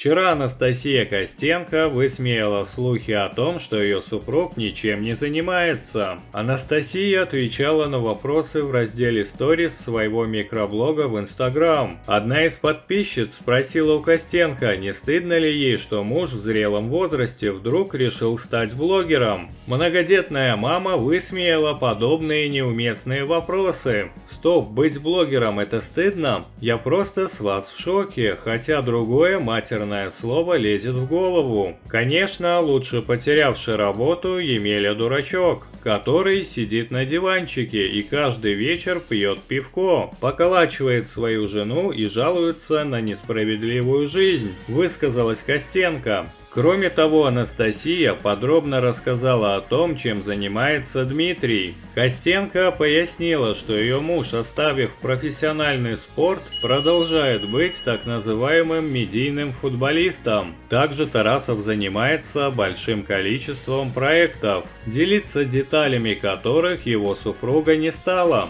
Вчера Анастасия Костенко высмеяла слухи о том, что ее супруг ничем не занимается. Анастасия отвечала на вопросы в разделе сторис своего микроблога в Instagram. Одна из подписчиц спросила у Костенко, не стыдно ли ей, что муж в зрелом возрасте вдруг решил стать блогером. Многодетная мама высмеяла подобные неуместные вопросы. «Стоп, быть блогером – это стыдно? Я просто с вас в шоке», хотя другое матерное слово лезет в голову. Конечно, лучше потерявший работу Емеля дурачок, который сидит на диванчике и каждый вечер пьет пивко, поколачивает свою жену и жалуется на несправедливую жизнь, высказалась Костенко. Кроме того, Анастасия подробно рассказала о том, чем занимается Дмитрий. Костенко пояснила, что ее муж, оставив профессиональный спорт, продолжает быть так называемым медийным футболистом. Также Тарасов занимается большим количеством проектов, делиться деталями которых его супруга не стала.